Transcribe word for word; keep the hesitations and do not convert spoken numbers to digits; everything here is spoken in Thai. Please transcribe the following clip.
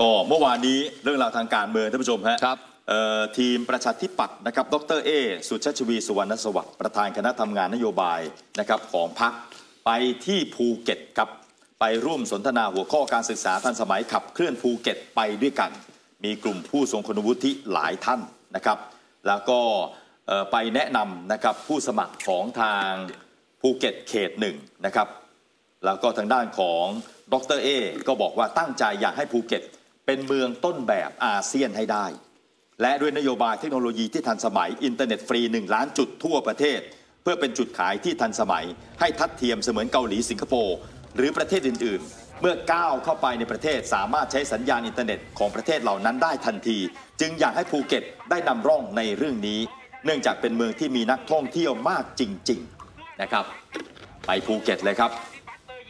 ก็เมื่อวานนี้เรื่องราวทางการเมืองท่านผู้ชมฮะครับทีมประชาธิปัตย์นะครับดรเอสุชาชวีสุวรรณสวัสดิ์ประธานคณะทำงานนโยบายนะครับของพรรคไปที่ภูเก็ตครับไปร่วมสนทนาหัวข้อการศึกษาทันสมัยขับเคลื่อนภูเก็ตไปด้วยกันมีกลุ่มผู้ทรงคุณวุฒิหลายท่านนะครับแล้วก็ไปแนะนำนะครับผู้สมัครของทางภูเก็ตเขตหนึ่งนะครับแล้วก็ทางด้านของดรเอก็บอกว่าตั้งใจอยากให้ภูเก็ตเป็นเมืองต้นแบบอาเซียนให้ได้และด้วยนโยบายเทคโนโลยีที่ทันสมัยอินเทอร์เน็ตฟรีหนึ่งล้านจุดทั่วประเทศเพื่อเป็นจุดขายที่ทันสมัยให้ทัดเทียมเสมือนเกาหลีสิงคโปร์หรือประเทศอื่นๆเมื่อก้าวเข้าไปในประเทศสามารถใช้สัญญาณอินเทอร์เน็ตของประเทศเหล่านั้นได้ทันทีจึงอยากให้ภูเก็ตได้นำร่องในเรื่องนี้เนื่องจากเป็นเมืองที่มีนักท่องเที่ยวมากจริงๆนะครับไปภูเก็ตเลยครับ